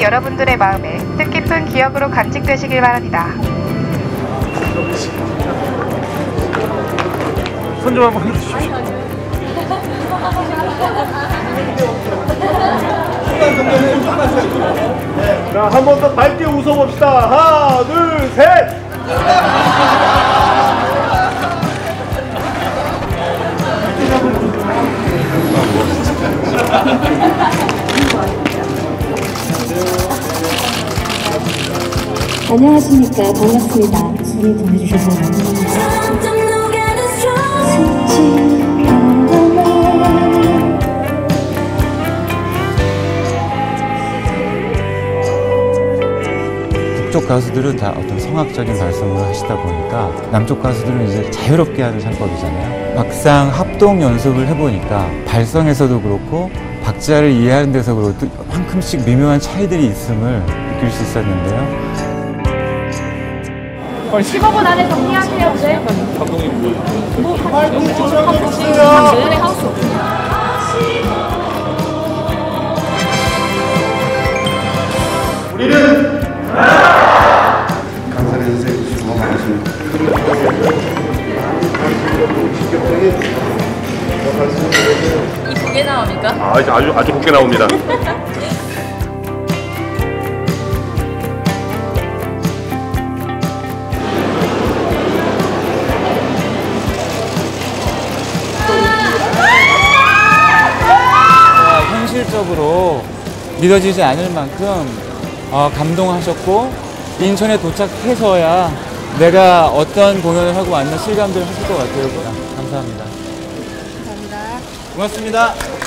기억이 여러분들의 마음에 뜻깊은 기억으로 간직되시길 바랍니다. 손 좀 한번 해주십시오. 자, 한 번 더 밝게 웃어봅시다. 하나, 둘, 셋! 안녕하십니까. 반갑습니다. 질문 보내주셔서 감사합니다. 북쪽 가수들은 다 어떤 성악적인 발성을 하시다 보니까 남쪽 가수들은 이제 자유롭게 하는 창법이잖아요. 막상 합동 연습을 해보니까 발성에서도 그렇고 박자를 이해하는 데서 그렇고 한큼씩 미묘한 차이들이 있음을 느낄 수 있었는데요. 15분 안에 정리하세요. 네. 감독님 뭐예요? 뭐 감독님 오늘 하우스 없어요. 우리는 감사해 주세요. 수고 많으십니다. 이 곱게 나옵니까? 아, 이제 아주 곱게 나옵니다. 현실적으로 믿어지지 않을 만큼 감동하셨고, 인천에 도착해서야 내가 어떤 공연을 하고 왔나 실감들 하실 것 같아요. 감사합니다. 감사합니다. 고맙습니다.